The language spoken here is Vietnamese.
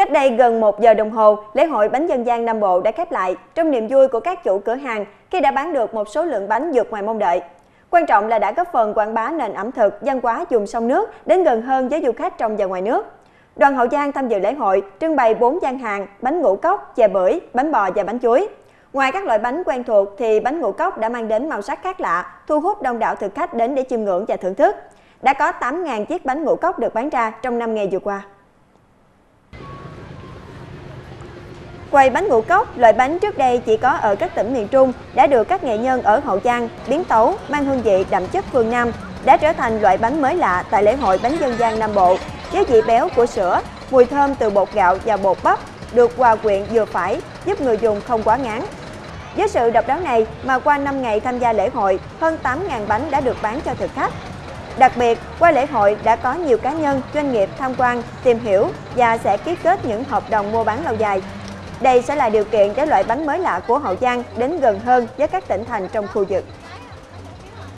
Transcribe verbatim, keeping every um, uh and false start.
Cách đây gần một giờ đồng hồ, lễ hội bánh dân gian Nam Bộ đã khép lại trong niềm vui của các chủ cửa hàng khi đã bán được một số lượng bánh vượt ngoài mong đợi. Quan trọng là đã góp phần quảng bá nền ẩm thực, văn hóa vùng sông nước đến gần hơn với du khách trong và ngoài nước. Đoàn Hậu Giang tham dự lễ hội trưng bày bốn gian hàng bánh ngũ cốc, chè bưởi, bánh bò và bánh chuối. Ngoài các loại bánh quen thuộc thì bánh ngũ cốc đã mang đến màu sắc khác lạ, thu hút đông đảo thực khách đến để chiêm ngưỡng và thưởng thức. Đã có tám nghìn chiếc bánh ngũ cốc được bán ra trong năm ngày vừa qua. Quầy bánh ngũ cốc, loại bánh trước đây chỉ có ở các tỉnh miền Trung, đã được các nghệ nhân ở Hậu Giang biến tấu mang hương vị đậm chất phương Nam, đã trở thành loại bánh mới lạ tại lễ hội bánh dân gian Nam Bộ. Với vị béo của sữa, mùi thơm từ bột gạo và bột bắp được hòa quyện vừa phải, giúp người dùng không quá ngán. Với sự độc đáo này mà qua năm ngày tham gia lễ hội, hơn tám nghìn bánh đã được bán cho thực khách. Đặc biệt, qua lễ hội đã có nhiều cá nhân, doanh nghiệp tham quan, tìm hiểu và sẽ ký kết những hợp đồng mua bán lâu dài. Đây sẽ là điều kiện để loại bánh mới lạ của Hậu Giang đến gần hơn với các tỉnh thành trong khu vực.